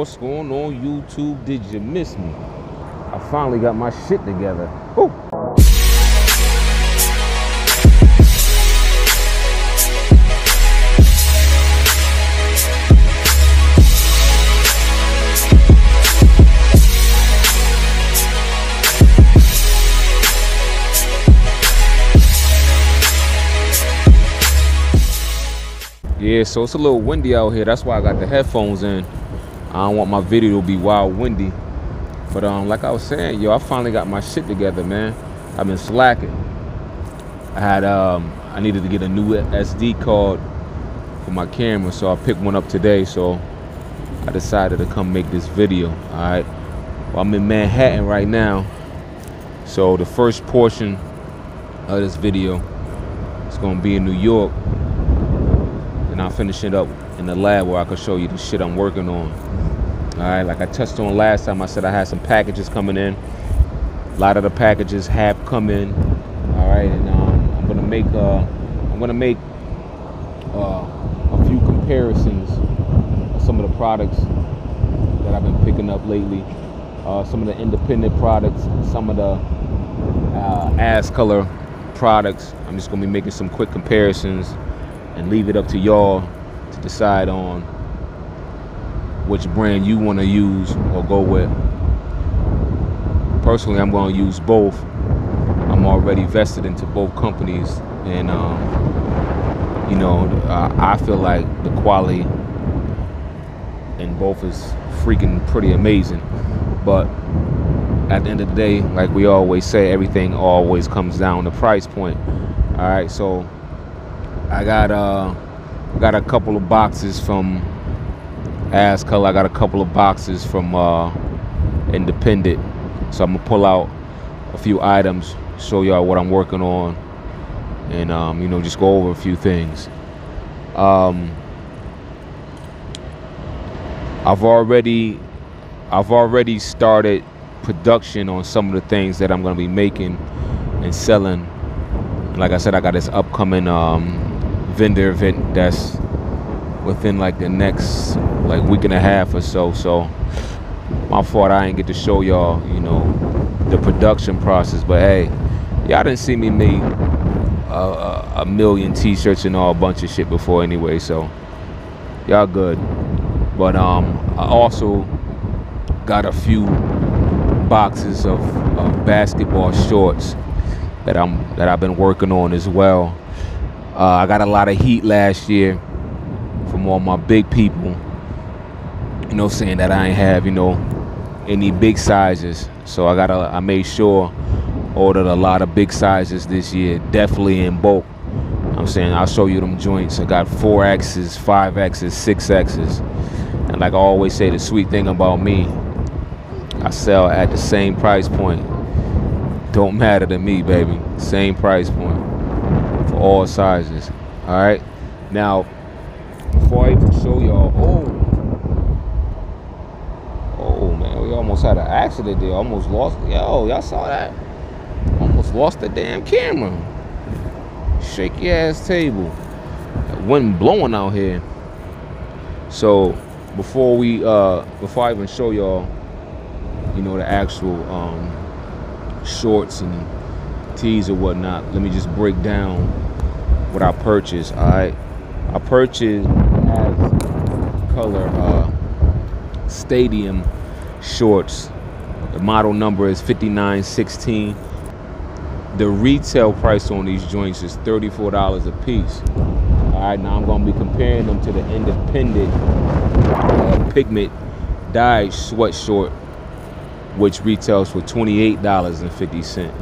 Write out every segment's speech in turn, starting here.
What's going on, YouTube? Did you miss me? I finally got my shit together. Woo. Yeah, so it's a little windy out here. That's why I got the headphones in. I don't want my video to be wild windy. But like I was saying, yo, I finally got my shit together, man. I've been slacking. I needed to get a new SD card for my camera, so I picked one up today. So I decided to come make this video. All right, well, I'm in Manhattan right now. So the first portion of this video is gonna be in New York. I'll finish it up in the lab where I can show you the shit I'm working on. All right, like I touched on last time, I said I had some packages coming in. A lot of the packages have come in. All right, and I'm gonna make a few comparisons of some of the products that I've been picking up lately. Some of the independent products, some of the AS Colour products. I'm just gonna be making some quick comparisons and leave it up to y'all to decide on which brand you want to use or go with. Personally, I'm going to use both. I'm already vested into both companies, and you know, I feel like the quality in both is freaking pretty amazing. But at the end of the day, like we always say, everything always comes down to price point. All right, so I got a couple of boxes from AS Colour. I got a couple of boxes from Independent. So I'm gonna pull out a few items, show y'all what I'm working on, and you know, just go over a few things. I've already started production on some of the things that I'm gonna be making and selling. Like I said, I got this upcoming vendor event that's within like the next like week and a half or so. So my fault I ain't get to show y'all, you know, the production process. But hey, y'all didn't see me make a million t-shirts and all a bunch of shit before anyway, so y'all good. But I also got a few boxes of basketball shorts that I've been working on as well. I got a lot of heat last year from all my big people, you know, saying that I ain't have, you know, any big sizes. So I made sure ordered a lot of big sizes this year, definitely in bulk. I'm saying I'll show you them joints. I got 4Xs, 5Xs, 6Xs. And like I always say, the sweet thing about me, I sell at the same price point. Don't matter to me, baby. Same price point for all sizes. All right, now before I even show y'all, oh man, we almost had an accident there. Almost lost. Yo, y'all saw that? Almost lost the damn camera. Shaky ass table. It wasn't blowing out here. So before I even show y'all, you know, the actual shorts and tees or whatnot, let me just break down what I purchased. All right, I purchased AS Colour stadium shorts. The model number is 5916. The retail price on these joints is $34 a piece. All right, now I'm gonna be comparing them to the Independent pigment dyed sweatshirt, which retails for $28.50.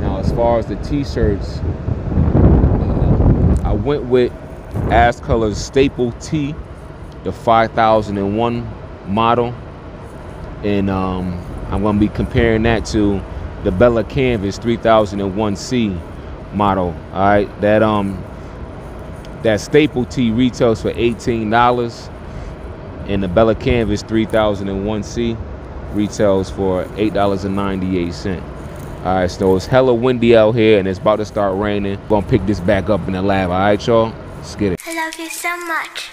Now, as far as the t-shirts, I went with AS Colour's Staple T, the 5001 model, and I'm gonna be comparing that to the Bella Canvas 3001C model. All right, that Staple T retails for $18, and the Bella Canvas 3001C retails for $8.98. All right, so it's hella windy out here and it's about to start raining. We're gonna pick this back up in the lab. All right, y'all, let's get it. I love you so much.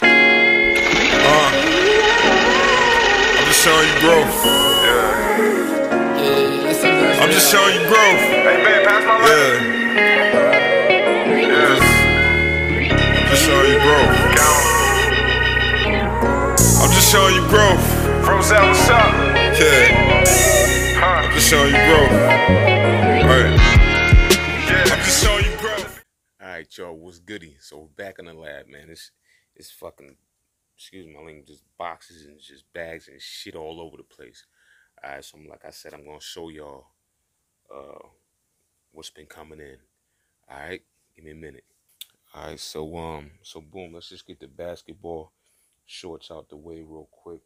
showing you growth. Yeah. I'm just showing you growth. Hey man, pass my life. Yeah. Just showing you growth. I'm just showing you growth. Roselle, what's up? Yeah. I'm just showing you growth. Alright. I'm just showing you growth. Alright, y'all, what's goody? So we're back in the lab, man. It's fucking, excuse my language, just boxes and just bags and shit all over the place. Alright, so I'm, like I said, I'm gonna show y'all what's been coming in. Alright, give me a minute. Alright, so boom, let's just get the basketball shorts out the way real quick.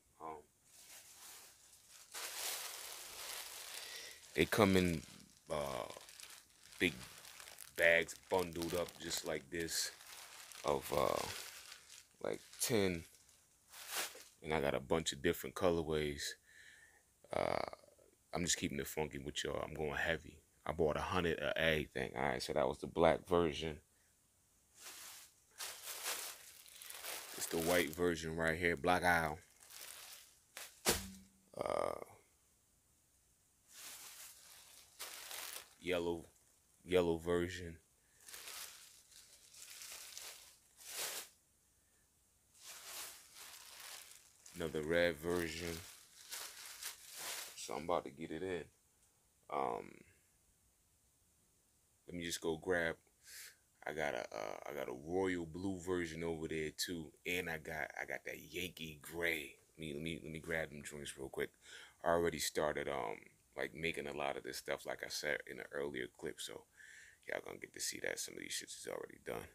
They come in big bags bundled up just like this of like 10, and I got a bunch of different colorways. I'm just keeping it funky with y'all. I'm going heavy. I bought 100 of everything. All right, so that was the black version. It's the white version right here, Black Isle. Yellow version. Another red version. So I'm about to get it in. Let me just go grab. I got a royal blue version over there too, and I got that Yankee gray. Let me grab them joints real quick. I already started like making a lot of this stuff, like I said in an earlier clip. So y'all gonna get to see that some of these shits is already done.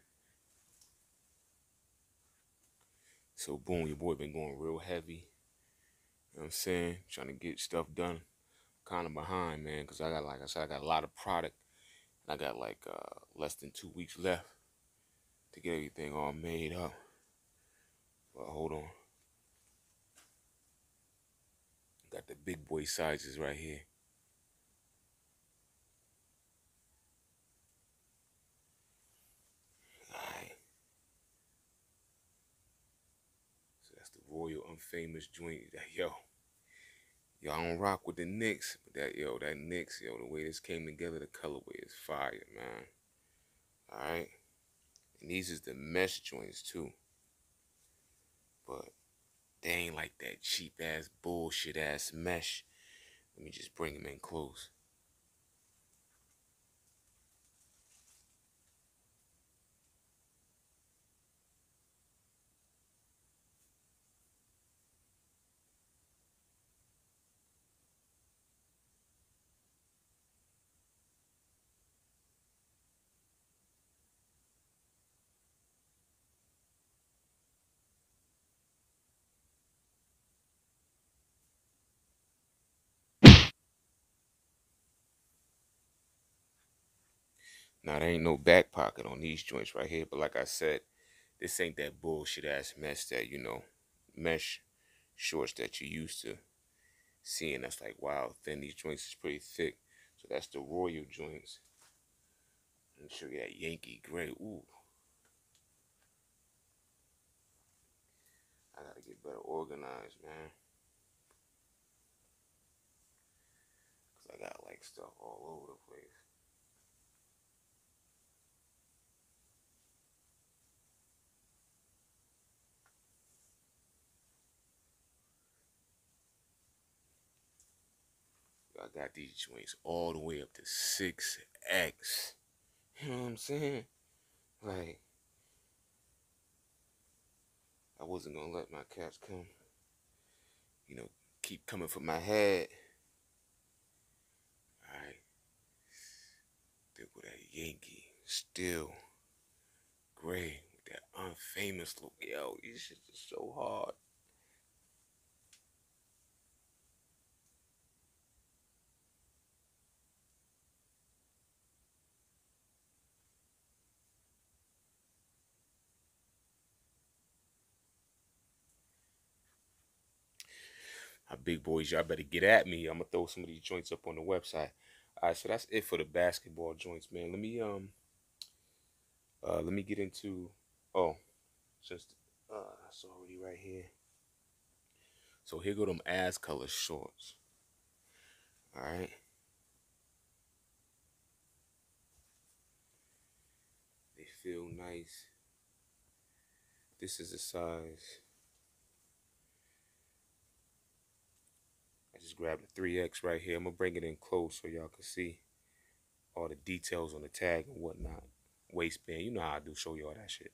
So boom, your boy been going real heavy. You know what I'm saying? Trying to get stuff done. Kind of behind, man, because I got, like I said, I got a lot of product. And I got like less than 2 weeks left to get everything all made up. But hold on. Got the big boy sizes right here. Royal Unfamous joint. Yo, I don't rock with the Knicks, but that Knicks, the way this came together, the colorway is fire, man. Alright? And these is the mesh joints too. But they ain't like that cheap ass, bullshit ass mesh. Let me just bring them in close. Now, there ain't no back pocket on these joints right here. But like I said, this ain't that bullshit-ass mesh that, mesh shorts that you're used to seeing. That's like wild thin. These joints is pretty thick. So that's the royal joints. Let me show you that Yankee gray. Ooh. I got to get better organized, man. Because I got, like, stuff all over the place. I got these joints all the way up to 6X. You know what I'm saying? Like, I wasn't going to let my cats come, keep coming for my head. Alright. There with that Yankee, still gray, with that unfamous look. Yo, these shits are so hard. My big boys, y'all better get at me. I'm gonna throw some of these joints up on the website. All right, so that's it for the basketball joints, man. Let me let me get into, oh, since it's already right here. So here go them AS Colour shorts. Alright. They feel nice. This is the size. I just grabbed a 3X right here. I'm going to bring it in close so y'all can see all the details on the tag and whatnot. Waistband. You know how I do show y'all that shit.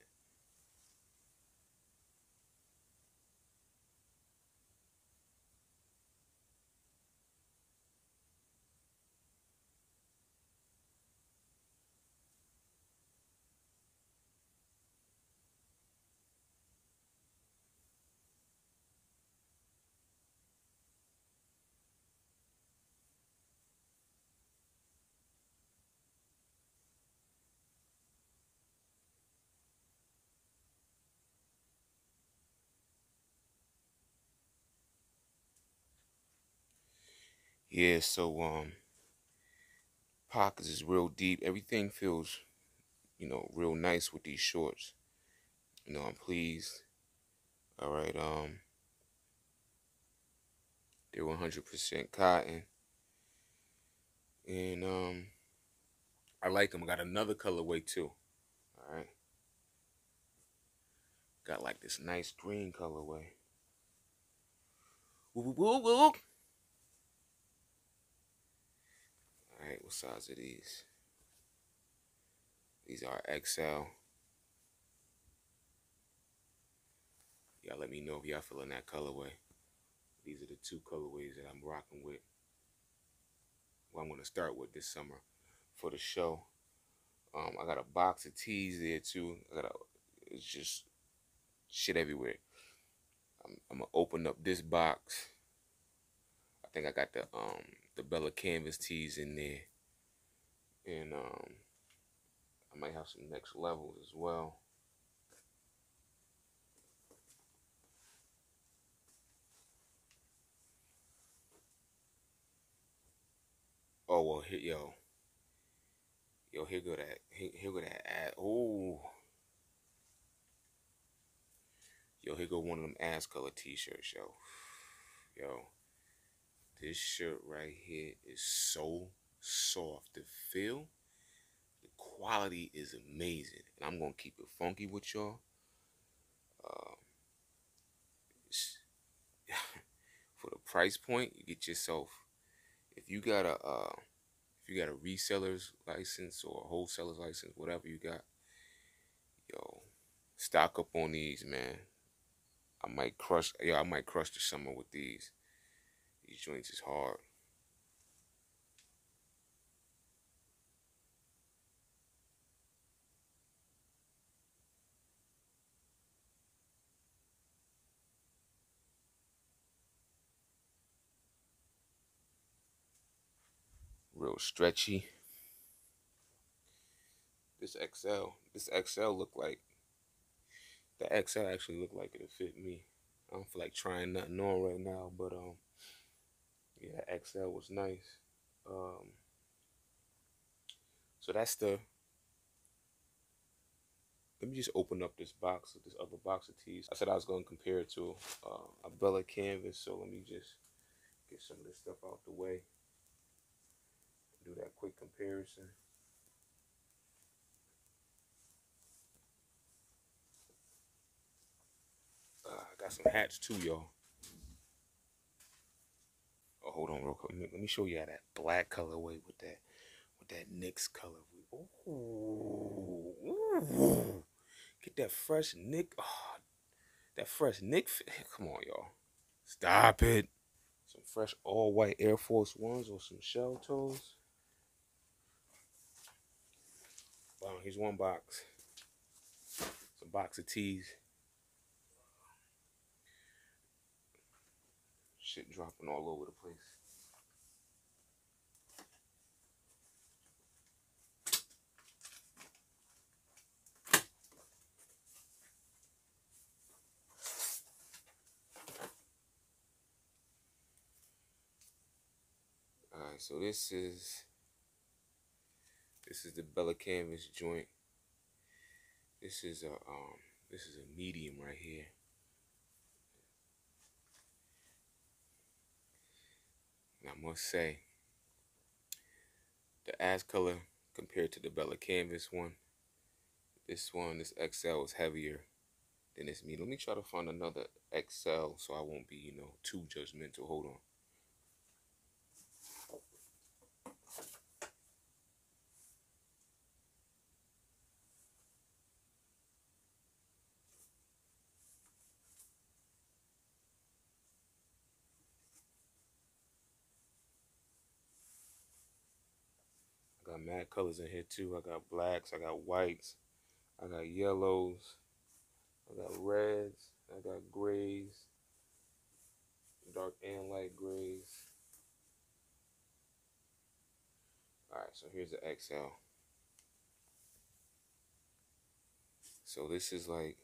Yeah, so pockets is real deep. Everything feels, you know, real nice with these shorts. You know, I'm pleased. All right, they're 100% cotton, and I like them. I got another colorway too. All right, got like this nice green colorway. Woo woo woo. Alright, what size are these? These are XL. Y'all let me know if y'all feeling that colorway. These are the two colorways that I'm rocking with. Well, I'm going to start with this summer for the show. I got a box of tees there too. It's just shit everywhere. I'm going to open up this box. I think I got the Bella Canvas tees in there, and I might have some next levels as well. Oh well, here, yo, here go that ad. Oh, yo, here go one of them AS Colour t-shirts, yo. This shirt right here is so soft. The feel, the quality is amazing. And I'm going to keep it funky with y'all. For the price point, you get yourself, if you got a reseller's license or a wholesaler's license, whatever you got, yo, stock up on these, man. I might crush the summer with these. These joints is hard. Real stretchy. This XL looked like, the XL actually looked like it'll fit me. I don't feel like trying nothing on right now, but yeah, XL was nice. So that's the. Let me just open up this box, this other box of tees. I said I was gonna compare it to a Bella Canvas, so let me just get some of this stuff out the way. Do that quick comparison. I got some hats too, y'all. Oh, hold on real quick. Let me show you how that black colorway with that Knicks color. Ooh. Get that fresh Knick. Oh, that fresh Knick. Come on, y'all. Stop it. Some fresh all-white Air Force Ones or some shell toes. Wow, here's one box. Some box of tees. Shit dropping all over the place. Alright, so this is the Bella Canvas joint. This is a medium right here. And I must say, the AS Colour compared to the Bella Canvas one, this XL is heavier than this medium. Let me try to find another XL so I won't be, you know, too judgmental. Hold on. I got mad colors in here too. I got blacks, I got whites, I got yellows, I got reds, I got grays, dark and light grays. Alright, so here's the XL. So this is like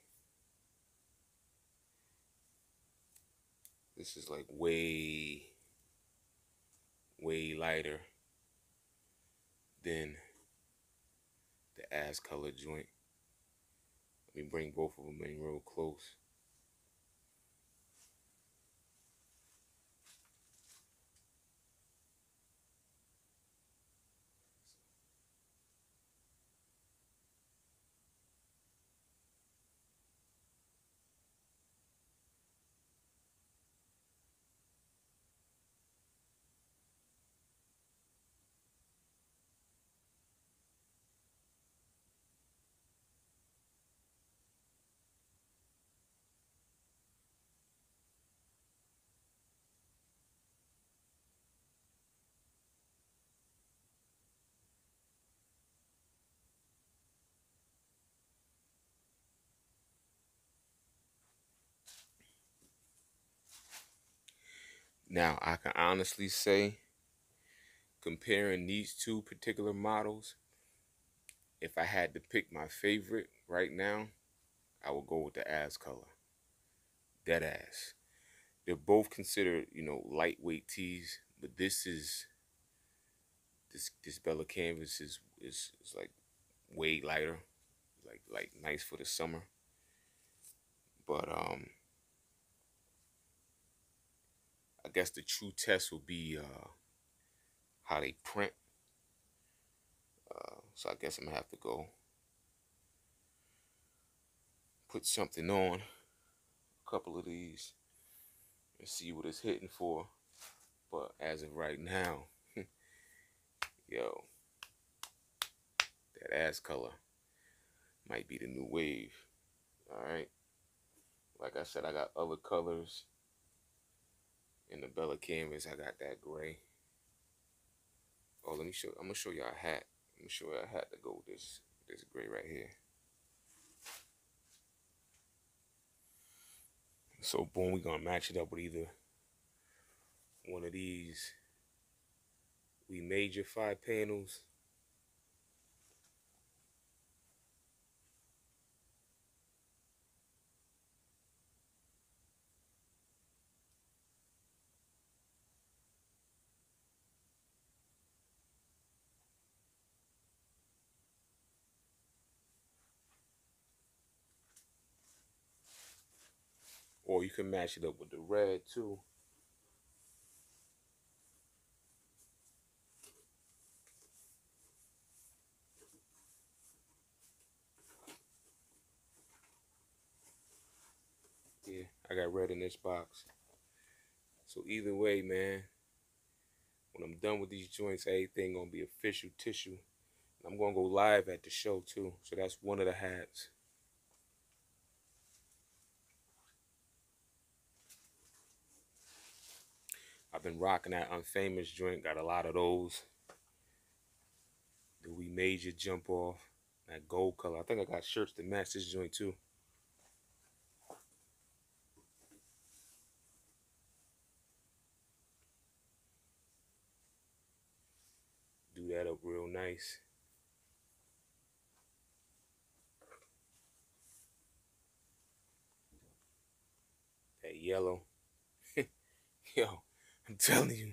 way lighter than the AS Colour joint. Let me bring both of them in real close. Now, I can honestly say, comparing these two particular models, if I had to pick my favorite right now, I would go with the AS Colour. Deadass. They're both considered, you know, lightweight tees, but this Bella Canvas is like way lighter, like nice for the summer. But I guess the true test will be how they print. So I guess I'm going to have to go put something on a couple of these and see what it's hitting for. But as of right now, yo, that AS Colour might be the new wave. Alright. Like I said, I got other colors. In the Bella Canvas, I got that gray. Oh, let me show. I'm gonna show y'all a hat. I'm gonna show y'all a hat to go with this gray right here. So boom, we gonna match it up with either one of these. We made your 5 panels. Or you can match it up with the red too. Yeah, I got red in this box. So either way, man, when I'm done with these joints, everything gonna be official tissue. I'm gonna go live at the show too. So that's one of the hats. I've been rocking that Unfamous joint. Got a lot of those. The We Made Your Jump Off. That gold color. I think I got shirts to match this joint too. Do that up real nice. That yellow. Yo. I'm telling you.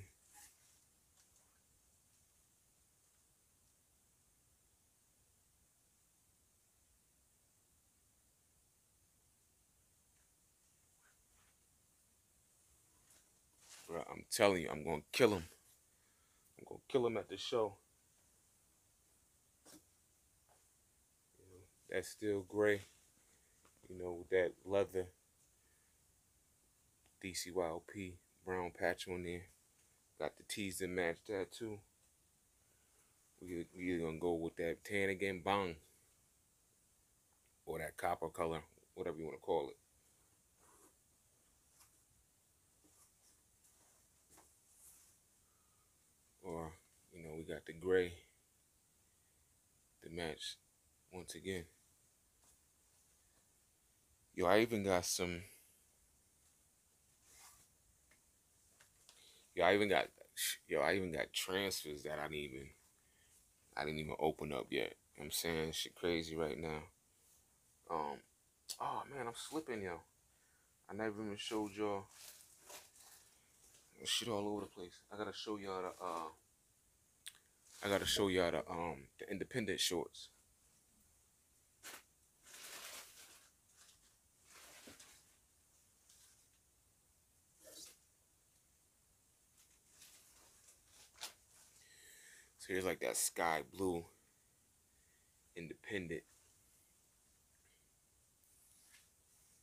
Bro, I'm telling you, I'm going to kill him. kill them at the show. You know, that's still gray, you know, with that leather DCYLP brown patch on there. Got the tees that match that too. We either gonna go with that tan again, bang, or that copper color, whatever you want to call it. Or, you know, we got the gray to match once again. Yo, I even got some. Yo, I even got transfers that I didn't even open up yet. You know what I'm saying? Shit crazy right now. Oh man, I'm slipping, yo. I never even showed y'all. Shit all over the place. I gotta show y'all the I gotta show y'all the Independent shorts. So here's like that sky blue Independent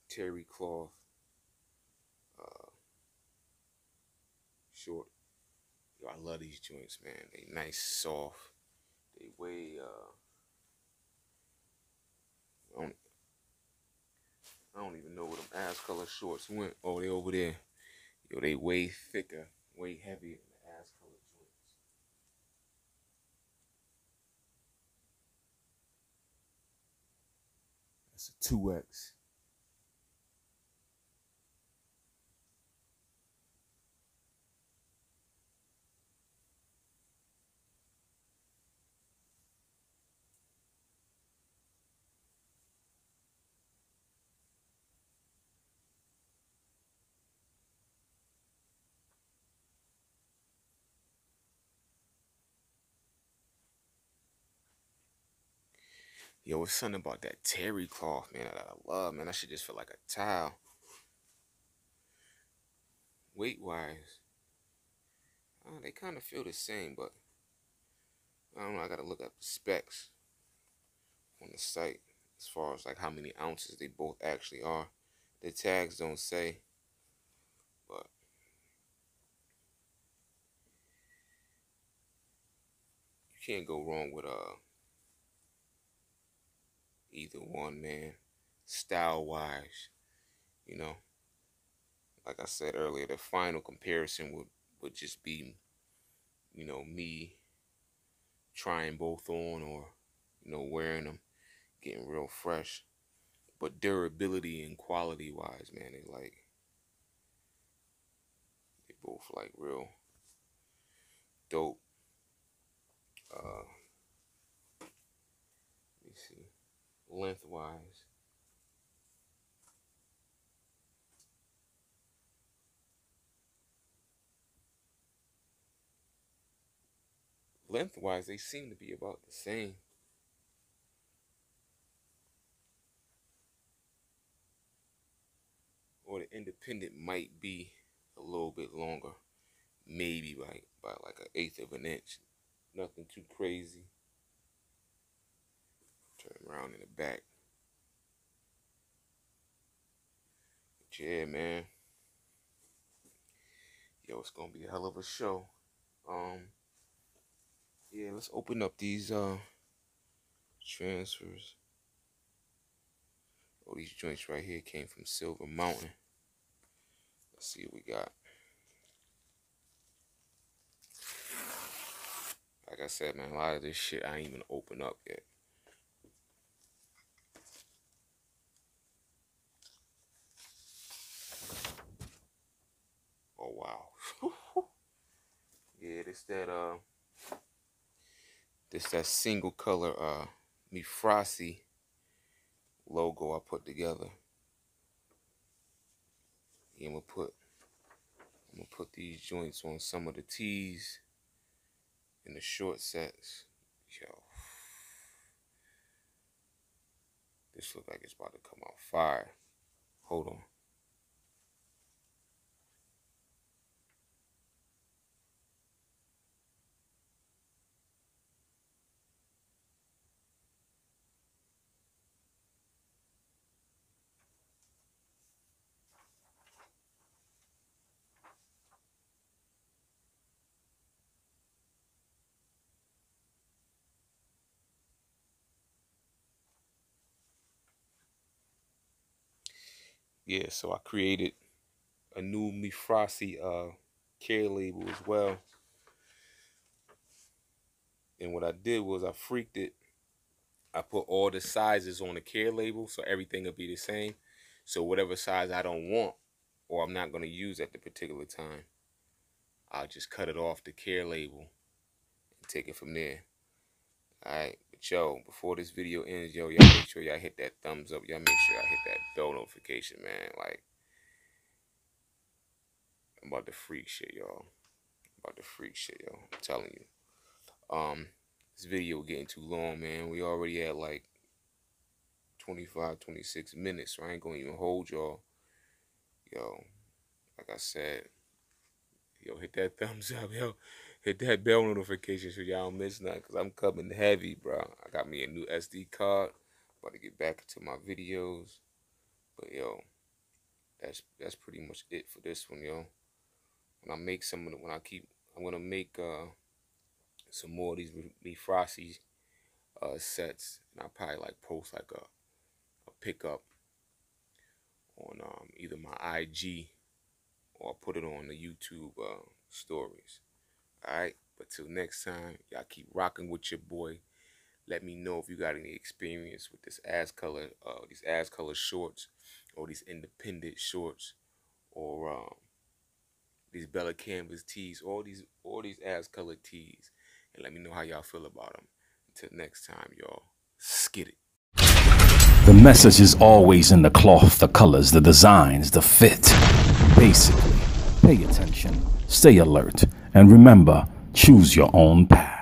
terry cloth short. Yo, I love these joints, man. They nice, soft. They weigh I don't even know where them AS Colour shorts went. Oh, they over there. Yo, they way thicker, way heavier than the AS Colour joints. That's a 2X. Yo, it's something about that terry cloth, man, that I love, man. That shit just feel like a towel. Weight-wise, they kind of feel the same, but I don't know. I got to look up the specs on the site as far as, like, how many ounces they both actually are. The tags don't say, but you can't go wrong with, either one, man, style-wise, you know. Like I said earlier, the final comparison would just be, you know, me trying both on or, you know, wearing them, getting real fresh. But durability and quality-wise, man, they both, like, real dope. Let me see. Lengthwise, they seem to be about the same. Or the Independent might be a little bit longer, maybe by like 1/8 of an inch. Nothing too crazy. Turn around in the back. But yeah, man. Yo, it's gonna be a hell of a show. Yeah, let's open up these transfers. Oh, these joints right here came from Silver Mountain. Let's see what we got. Like I said, man, a lot of this shit I ain't even open up yet. Oh, wow. Yeah, this that single color Mifrosi logo I put together. Yeah, I'm gonna put these joints on some of the tees and the short sets. Yo, this looks like it's about to come out fire. Hold on. yeah, so I created a new Mifrosi care label as well. And what I did was I freaked it. I put all the sizes on the care label, so everything will be the same. So whatever size I don't want or I'm not going to use at the particular time, I'll just cut it off the care label and take it from there. Alright, but yo, before this video ends, yo, y'all make sure y'all hit that thumbs up. Y'all make sure y'all hit that bell notification, man. Like, I'm about to freak shit, y'all. About to freak shit, yo. I'm telling you. This video getting too long, man. We already at like 25, 26 minutes, so I ain't gonna even hold y'all. Yo, like I said, yo, hit that thumbs up, yo. Hit that bell notification so y'all don't miss nothing, because I'm coming heavy, bro. I got me a new SD card. About to get back into my videos. But, yo, that's pretty much it for this one, yo. When I make some of the, when I keep, I'm going to make some more of these Mifrosi sets. And I'll probably, like, post, like, a pickup on either my IG or I'll put it on the YouTube stories. Alright, but till next time, y'all keep rocking with your boy. Let me know if you got any experience with this AS Colour, these AS Colour shorts, or these Independent shorts, or these Bella Canvas tees, all these AS Colour tees, and let me know how y'all feel about them. Until next time, y'all, skid it. The message is always in the cloth, the colors, the designs, the fit. Basically, pay attention, stay alert. And remember, choose your own path.